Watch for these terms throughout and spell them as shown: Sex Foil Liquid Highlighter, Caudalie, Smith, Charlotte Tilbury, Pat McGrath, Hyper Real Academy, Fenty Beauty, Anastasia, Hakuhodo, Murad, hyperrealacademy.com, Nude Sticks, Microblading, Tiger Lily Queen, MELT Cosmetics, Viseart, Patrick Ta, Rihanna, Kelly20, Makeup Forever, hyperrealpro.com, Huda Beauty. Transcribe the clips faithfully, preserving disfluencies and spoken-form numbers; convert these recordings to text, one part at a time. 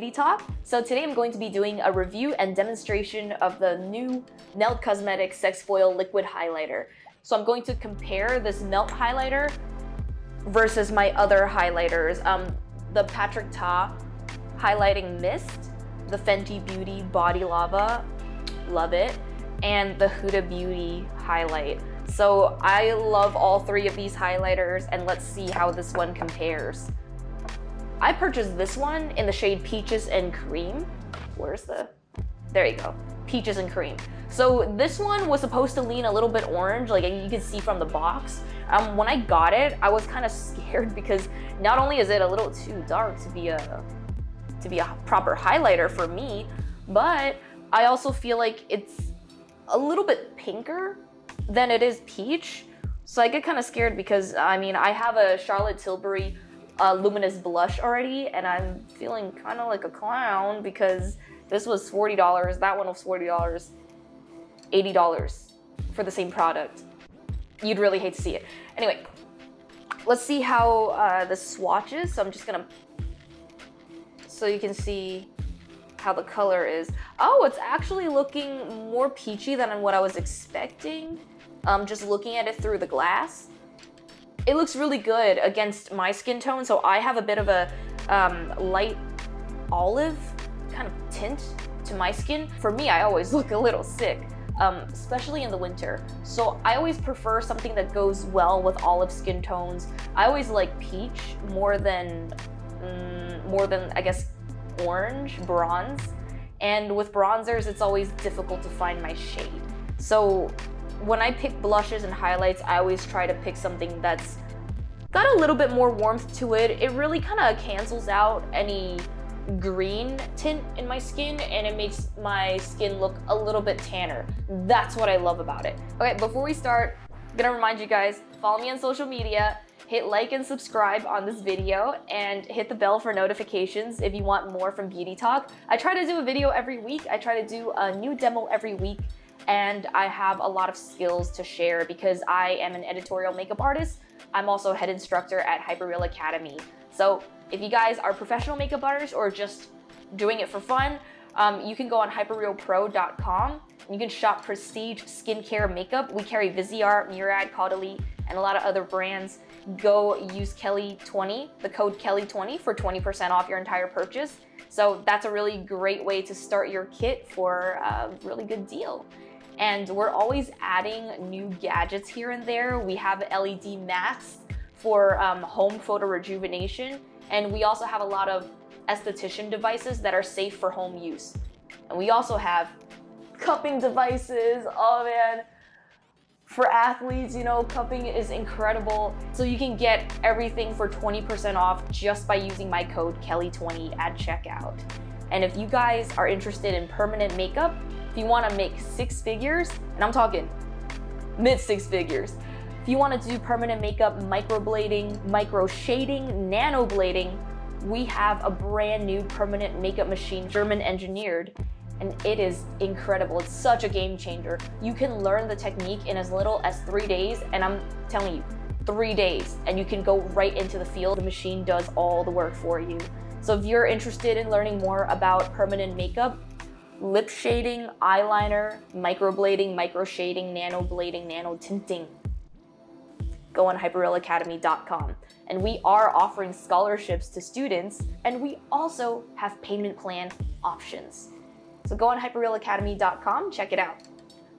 Beauty top. So today I'm going to be doing a review and demonstration of the new MELT Cosmetics Sex Foil Liquid Highlighter. So I'm going to compare this MELT highlighter versus my other highlighters. Um, the Patrick Ta Highlighting Mist, the Fenty Beauty Body Lava, love it, and the Huda Beauty Highlight. So I love all three of these highlighters, and let's see how this one compares. I purchased this one in the shade Peaches and Cream. Where's the, there you go, Peaches and Cream. So this one was supposed to lean a little bit orange, like you can see from the box. Um, when I got it, I was kind of scared because not only is it a little too dark to be a, to be a proper highlighter for me, but I also feel like it's a little bit pinker than it is peach. So I get kind of scared because, I mean, I have a Charlotte Tilbury uh, Luminous Blush already, and I'm feeling kind of like a clown because this was forty dollars, that one was forty dollars, eighty dollars for the same product. You'd really hate to see it. Anyway, let's see how uh, the swatch is. So I'm just gonna, so you can see how the color is. Oh, it's actually looking more peachy than what I was expecting. Um, just looking at it through the glass. It looks really good against my skin tone. So I have a bit of a um, light olive kind of tint to my skin. For me, I always look a little sick, um, especially in the winter. So I always prefer something that goes well with olive skin tones. I always like peach more than, mm, more than I guess, orange, bronze, and with bronzers it's always difficult to find my shade. So when I pick blushes and highlights, I always try to pick something that's got a little bit more warmth to it. It really kind of cancels out any green tint in my skin, and it makes my skin look a little bit tanner. That's what I love about it. Okay, before we start, I'm gonna remind you guys, follow me on social media. Hit like and subscribe on this video and hit the bell for notifications if you want more from Beauty Talk. I try to do a video every week. I try to do a new demo every week, and I have a lot of skills to share because I am an editorial makeup artist. I'm also a head instructor at Hyper Real Academy. So if you guys are professional makeup artists or just doing it for fun, um, you can go on hyper real pro dot com. You can shop prestige skincare makeup. We carry Viseart, Murad, Caudalie, and a lot of other brands. Go use Kelly twenty, the code Kelly twenty for twenty percent off your entire purchase. So that's a really great way to start your kit for a really good deal. And we're always adding new gadgets here and there. We have L E D masks for um, home photo rejuvenation. And we also have a lot of esthetician devices that are safe for home use. And we also have cupping devices, oh man. For athletes, you know, cupping is incredible. So you can get everything for twenty percent off just by using my code Kelly twenty at checkout. And if you guys are interested in permanent makeup, if you wanna make six figures, and I'm talking mid six figures, if you wanna do permanent makeup, microblading, micro shading, nano blading, we have a brand new permanent makeup machine, German engineered. And it is incredible. It's such a game changer. You can learn the technique in as little as three days, and I'm telling you, three days, and you can go right into the field. The machine does all the work for you. So if you're interested in learning more about permanent makeup, lip shading, eyeliner, microblading, micro shading, nano blading, nano tinting, go on hyper real academy dot com. And we are offering scholarships to students, and we also have payment plan options. So go on hyper real academy dot com, check it out.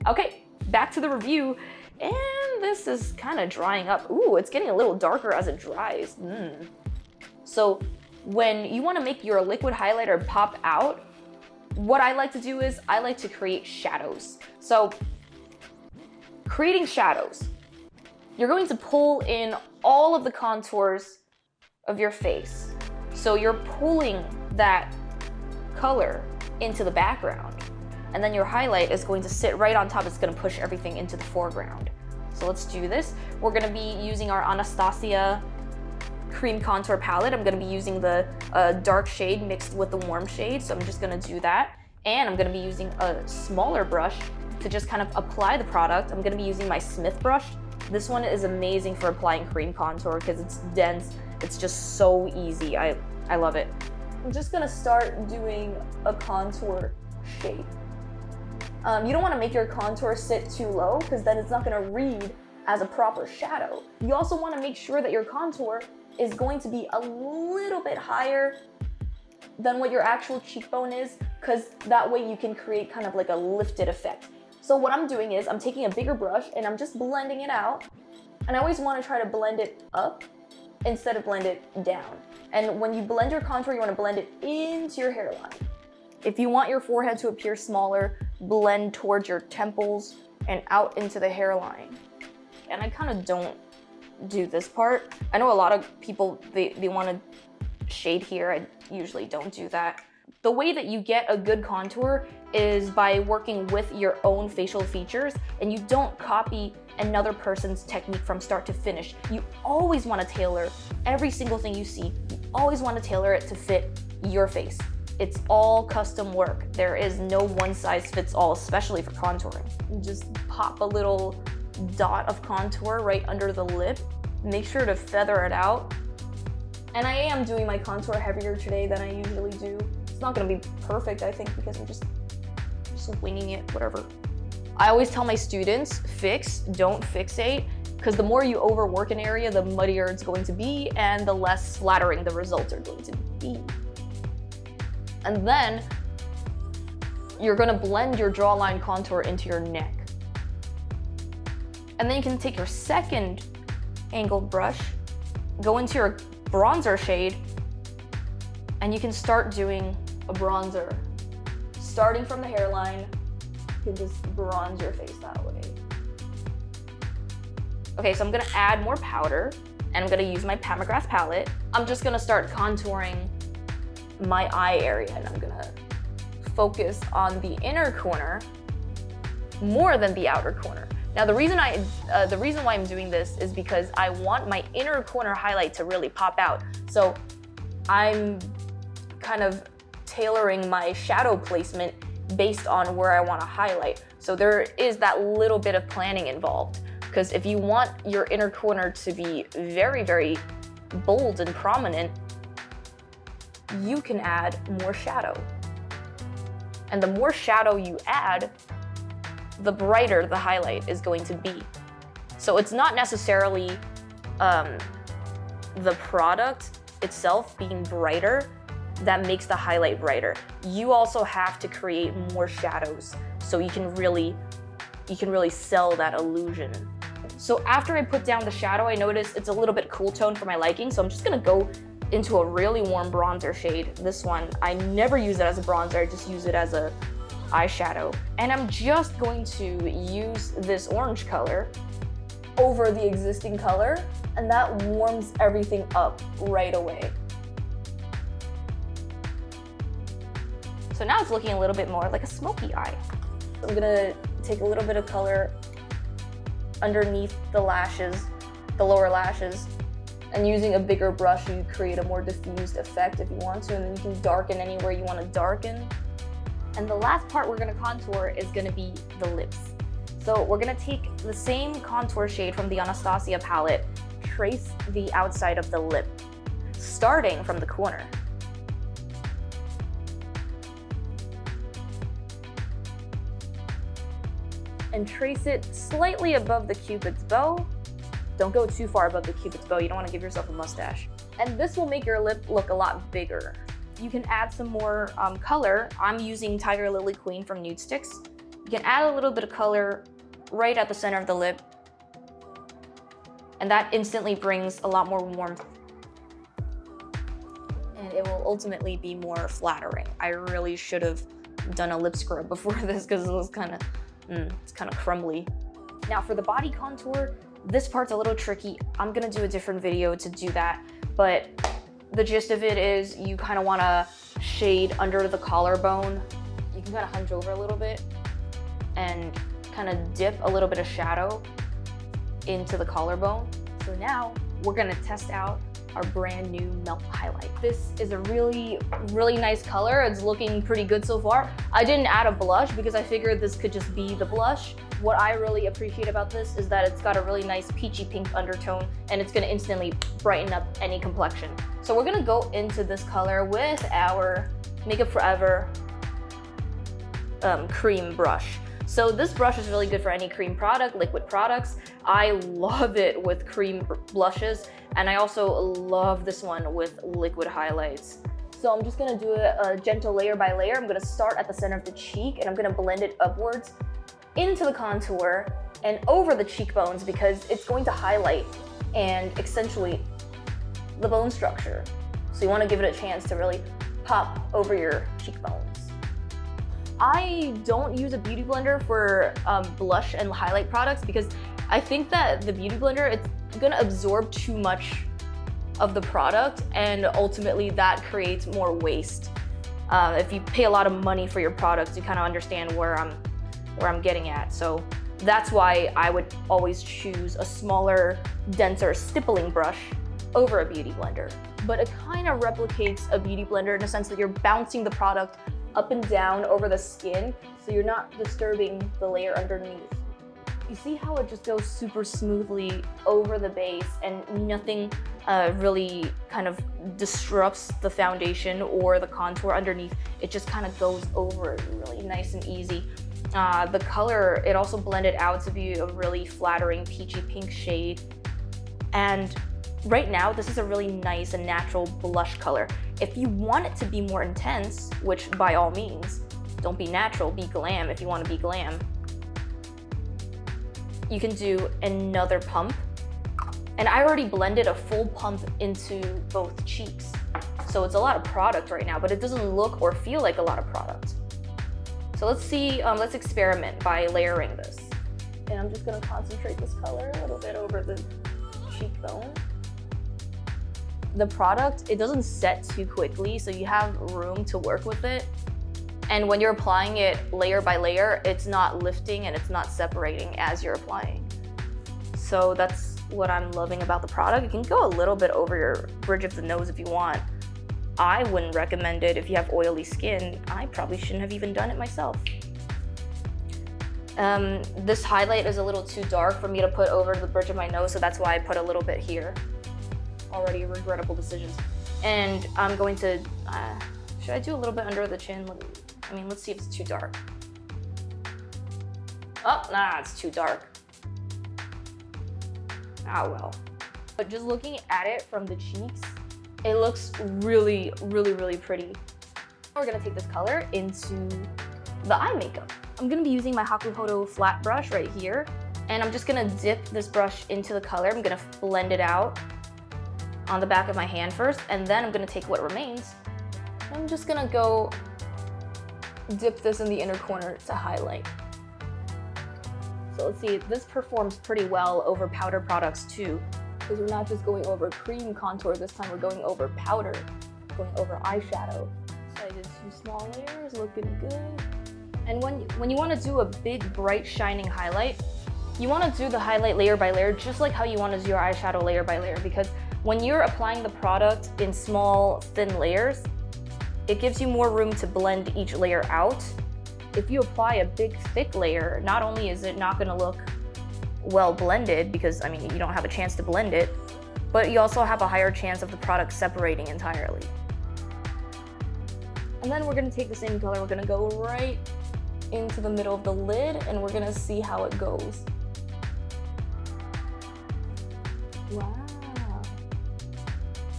Okay, back to the review. And this is kind of drying up. Ooh, it's getting a little darker as it dries. Mm. So when you want to make your liquid highlighter pop out, what I like to do is I like to create shadows. So creating shadows, you're going to pull in all of the contours of your face. So you're pulling that color into the background, and then your highlight is going to sit right on top. It's going to push everything into the foreground. So let's do this. We're going to be using our Anastasia cream contour palette. I'm going to be using the uh, dark shade mixed with the warm shade, so I'm just going to do that. And I'm going to be using a smaller brush to just kind of apply the product. I'm going to be using my Smith brush. This one is amazing for applying cream contour because it's dense. It's just so easy. I I love it. I'm just gonna start doing a contour shape. Um, you don't wanna make your contour sit too low because then it's not gonna read as a proper shadow. You also wanna make sure that your contour is going to be a little bit higher than what your actual cheekbone is, because that way you can create kind of like a lifted effect. So what I'm doing is I'm taking a bigger brush and I'm just blending it out. And I always wanna try to blend it up instead of blend it down. And when you blend your contour, you wanna blend it into your hairline. If you want your forehead to appear smaller, blend towards your temples and out into the hairline. And I kind of don't do this part. I know a lot of people, they, they want to shade here. I usually don't do that. The way that you get a good contour is by working with your own facial features, and you don't copy another person's technique from start to finish. You always want to tailor every single thing you see. You always want to tailor it to fit your face. It's all custom work. There is no one size fits all, especially for contouring. You just pop a little dot of contour right under the lip. Make sure to feather it out. And I am doing my contour heavier today than I usually do. It's not gonna be perfect, I think, because I'm just, just winging it, whatever. I always tell my students, fix, don't fixate, because the more you overwork an area, the muddier it's going to be and the less flattering the results are going to be. And then you're gonna blend your jawline contour into your neck. And then you can take your second angled brush, go into your bronzer shade, and you can start doing a bronzer. Starting from the hairline, you can just bronze your face that way. Okay, so I'm gonna add more powder, and I'm gonna use my Pat McGrath palette. I'm just gonna start contouring my eye area, and I'm gonna focus on the inner corner more than the outer corner. Now the reason I, uh, the reason why I'm doing this is because I want my inner corner highlight to really pop out. So I'm kind of tailoring my shadow placement based on where I want to highlight. So there is that little bit of planning involved, because if you want your inner corner to be very, very bold and prominent, you can add more shadow. And the more shadow you add, the brighter the highlight is going to be. So it's not necessarily um, the product itself being brighter that makes the highlight brighter. You also have to create more shadows so you can really, you can really sell that illusion. So after I put down the shadow, I noticed it's a little bit cool tone for my liking, so I'm just gonna go into a really warm bronzer shade. This one, I never use it as a bronzer, I just use it as a eyeshadow. And I'm just going to use this orange color over the existing color, and that warms everything up right away. So now it's looking a little bit more like a smoky eye. I'm gonna take a little bit of color underneath the lashes, the lower lashes, and using a bigger brush, you create a more diffused effect if you want to, and then you can darken anywhere you want to darken. And the last part we're gonna contour is gonna be the lips. So we're gonna take the same contour shade from the Anastasia palette, trace the outside of the lip, starting from the corner. And trace it slightly above the cupid's bow. Don't go too far above the cupid's bow, you don't wanna give yourself a mustache. And this will make your lip look a lot bigger. You can add some more um, color. I'm using Tiger Lily Queen from Nude Sticks. You can add a little bit of color right at the center of the lip. And that instantly brings a lot more warmth. And it will ultimately be more flattering. I really should have done a lip scrub before this because it was kind of, mm, it's kind of crumbly. Now for the body contour, this part's a little tricky. I'm gonna do a different video to do that, but the gist of it is you kind of want to shade under the collarbone. You can kind of hunch over a little bit and kind of dip a little bit of shadow into the collarbone. So now we're going to test out our brand new MELT highlight. This is a really, really nice color. It's looking pretty good so far. I didn't add a blush because I figured this could just be the blush. What I really appreciate about this is that it's got a really nice peachy pink undertone, and it's gonna instantly brighten up any complexion. So we're gonna go into this color with our Makeup Forever um, cream brush. So this brush is really good for any cream product, liquid products. I love it with cream blushes, and I also love this one with liquid highlights. So I'm just gonna do a, a gentle layer by layer. I'm gonna start at the center of the cheek, and I'm gonna blend it upwards into the contour and over the cheekbones, because it's going to highlight and accentuate the bone structure. So you wanna give it a chance to really pop over your cheekbones. I don't use a beauty blender for um, blush and highlight products, because I think that the beauty blender, it's gonna absorb too much of the product, and ultimately that creates more waste. Uh, if you pay a lot of money for your products, you kind of understand where I'm, where I'm getting at. So that's why I would always choose a smaller, denser stippling brush over a beauty blender. But it kind of replicates a beauty blender in a sense that you're bouncing the product up and down over the skin, so you're not disturbing the layer underneath. You see how it just goes super smoothly over the base, and nothing uh, really kind of disrupts the foundation or the contour underneath. It just kind of goes over it really nice and easy. Uh, the color, it also blended out to be a really flattering peachy pink shade. And right now, this is a really nice and natural blush color. If you want it to be more intense, which by all means, don't be natural, be glam if you want to be glam. You can do another pump. And I already blended a full pump into both cheeks. So it's a lot of product right now, but it doesn't look or feel like a lot of product. So let's see, um, let's experiment by layering this. And I'm just gonna concentrate this color a little bit over the cheekbone. The product, it doesn't set too quickly, so you have room to work with it. And when you're applying it layer by layer, it's not lifting and it's not separating as you're applying. So that's what I'm loving about the product. You can go a little bit over your bridge of the nose if you want. I wouldn't recommend it if you have oily skin. I probably shouldn't have even done it myself. Um, this highlight is a little too dark for me to put over the bridge of my nose, so that's why I put a little bit here. Already regrettable decisions. And I'm going to, uh, should I do a little bit under the chin? Let me, I mean, let's see if it's too dark. Oh, nah, it's too dark. Ah, well. But just looking at it from the cheeks, it looks really, really, really pretty. We're gonna take this color into the eye makeup. I'm gonna be using my Hakuhodo flat brush right here, and I'm just gonna dip this brush into the color. I'm gonna blend it out on the back of my hand first, and then I'm gonna take what remains. I'm just gonna go dip this in the inner corner to highlight. So let's see, this performs pretty well over powder products too, because we're not just going over cream contour this time, we're going over powder, going over eyeshadow. So I did two small layers, looking good. And when, when you wanna do a big, bright, shining highlight, you wanna do the highlight layer by layer, just like how you wanna do your eyeshadow layer by layer, because when you're applying the product in small, thin layers, it gives you more room to blend each layer out. If you apply a big, thick layer, not only is it not gonna look well blended, because, I mean, you don't have a chance to blend it, but you also have a higher chance of the product separating entirely. And then we're gonna take the same color, we're gonna go right into the middle of the lid, and we're gonna see how it goes. Wow.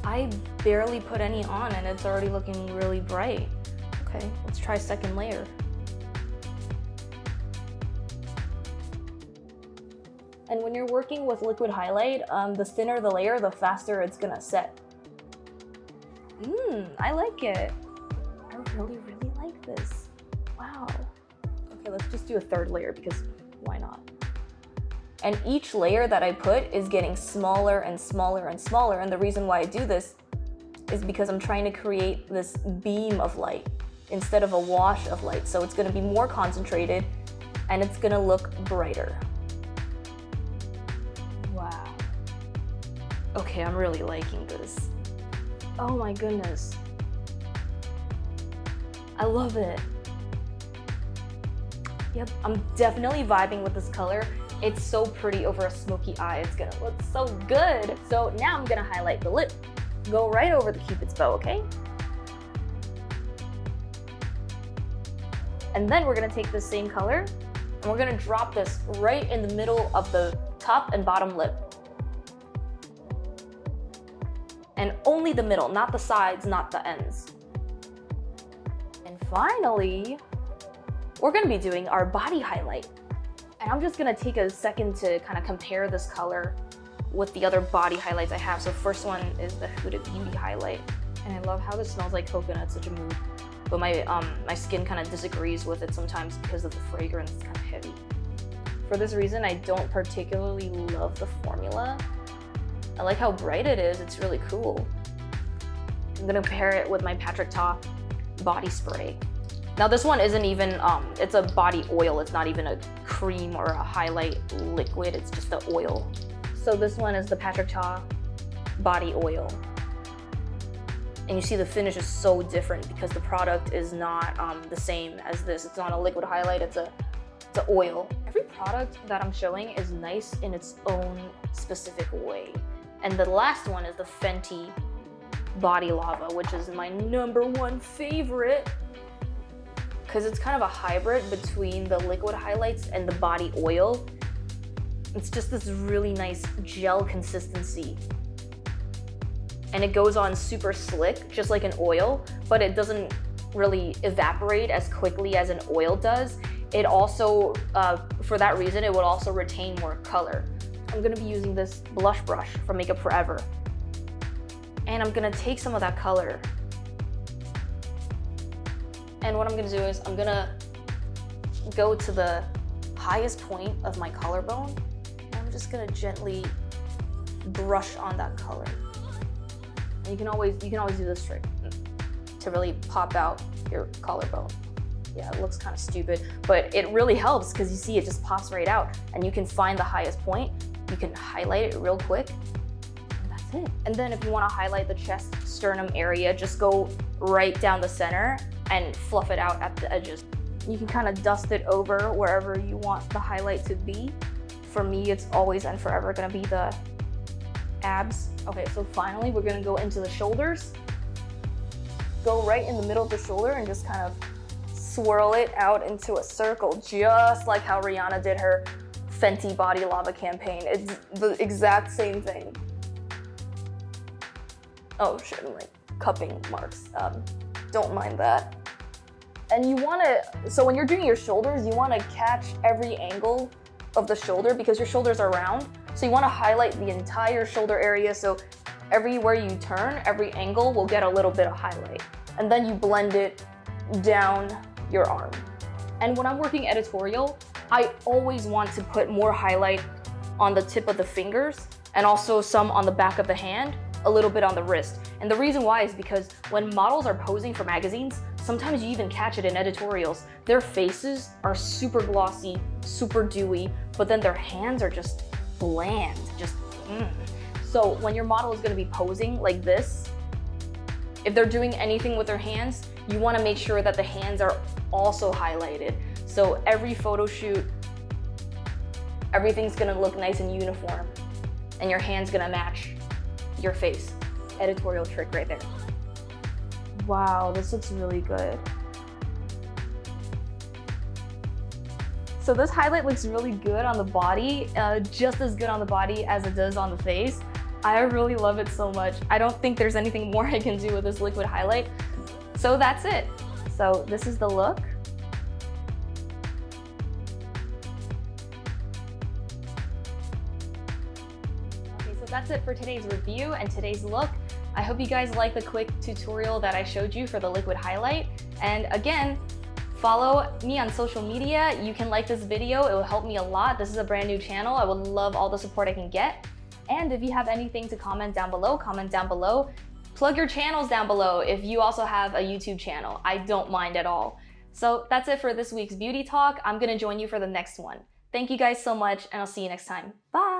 I barely put any on and it's already looking really bright. Okay, let's try second layer. And when you're working with liquid highlight, um, the thinner the layer, the faster it's gonna set. Mmm, I like it. I really, really like this. Wow. Okay, let's just do a third layer because why not? And each layer that I put is getting smaller and smaller and smaller. And the reason why I do this is because I'm trying to create this beam of light instead of a wash of light. So it's gonna be more concentrated and it's gonna look brighter. Wow. Okay, I'm really liking this. Oh my goodness. I love it. Yep, I'm definitely vibing with this color. It's so pretty over a smoky eye. It's gonna look so good. So now I'm gonna highlight the lip. Go right over the Cupid's bow, okay? And then we're gonna take the same color and we're gonna drop this right in the middle of the top and bottom lip. And only the middle, not the sides, not the ends. And finally, we're gonna be doing our body highlight. And I'm just gonna take a second to kind of compare this color with the other body highlights I have. So first one is the Huda Beauty highlight. And I love how this smells like coconut, such a mood. But my, um, my skin kind of disagrees with it sometimes because of the fragrance, it's kind of heavy. For this reason, I don't particularly love the formula. I like how bright it is, it's really cool. I'm gonna pair it with my Patrick Ta body spray. Now this one isn't even, um, it's a body oil. It's not even a cream or a highlight liquid. It's just the oil. So this one is the Patrick Ta body oil. And you see the finish is so different because the product is not um, the same as this. It's not a liquid highlight, it's a, it's a oil. Every product that I'm showing is nice in its own specific way. And the last one is the Fenty Body Lava, which is my number one favorite. Because it's kind of a hybrid between the liquid highlights and the body oil. It's just this really nice gel consistency. And it goes on super slick, just like an oil, but it doesn't really evaporate as quickly as an oil does. It also, uh, for that reason, it would also retain more color. I'm gonna be using this blush brush from Makeup Forever. And I'm gonna take some of that color. And what I'm gonna do is I'm gonna go to the highest point of my collarbone. And I'm just gonna gently brush on that color. And you can always you can always do this trick to really pop out your collarbone. Yeah, it looks kind of stupid, but it really helps because you see it just pops right out and you can find the highest point. You can highlight it real quick. And that's it. And then if you wanna highlight the chest sternum area, just go right down the center and fluff it out at the edges. You can kind of dust it over wherever you want the highlight to be. For me, it's always and forever gonna be the abs. Okay, so finally, we're gonna go into the shoulders. Go right in the middle of the shoulder and just kind of swirl it out into a circle, just like how Rihanna did her Fenty Body Lava campaign. It's the exact same thing. Oh shit, I'm like cupping marks. Um, Don't mind that. And you wanna, so when you're doing your shoulders, you wanna catch every angle of the shoulder because your shoulders are round. So you wanna highlight the entire shoulder area so everywhere you turn, every angle will get a little bit of highlight. And then you blend it down your arm. And when I'm working editorial, I always want to put more highlight on the tip of the fingers and also some on the back of the hand, a little bit on the wrist. And the reason why is because when models are posing for magazines, sometimes you even catch it in editorials. Their faces are super glossy, super dewy, but then their hands are just bland, just mm. So when your model is gonna be posing like this, if they're doing anything with their hands, you wanna make sure that the hands are also highlighted. So every photo shoot, everything's gonna look nice and uniform and your hand's gonna match your face. Editorial trick right there. Wow, this looks really good. So this highlight looks really good on the body, uh, just as good on the body as it does on the face. I really love it so much. I don't think there's anything more I can do with this liquid highlight. So that's it. So this is the look. That's it for today's review and today's look. I hope you guys like the quick tutorial that I showed you for the liquid highlight. And again, follow me on social media. You can like this video, it will help me a lot. This is a brand new channel. I would love all the support I can get. And if you have anything to comment down below, comment down below. Plug your channels down below if you also have a YouTube channel. I don't mind at all. So that's it for this week's beauty talk. I'm gonna join you for the next one. Thank you guys so much and I'll see you next time. Bye.